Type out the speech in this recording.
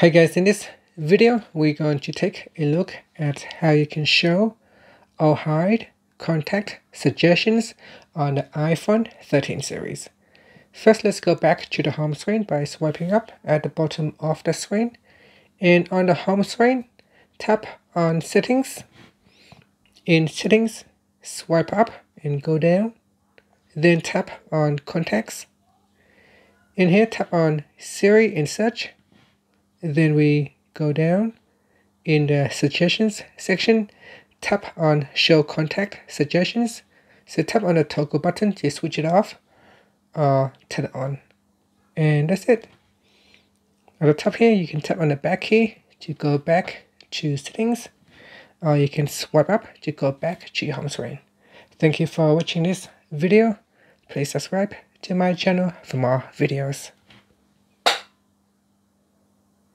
Hi guys, in this video we're going to take a look at how you can show or hide contact suggestions on the iPhone 13 series. First, let's go back to the home screen by swiping up at the bottom of the screen, and on the home screen tap on Settings. In Settings, swipe up and go down, then tap on Contacts. In here tap on Siri and Search. Then we go down in the suggestions section, tap on show contact suggestions. So tap on the toggle button to switch it off or turn it on. And that's it. At the top here, you can tap on the back key to go back to settings, or you can swipe up to go back to your home screen. Thank you for watching this video. Please subscribe to my channel for more videos.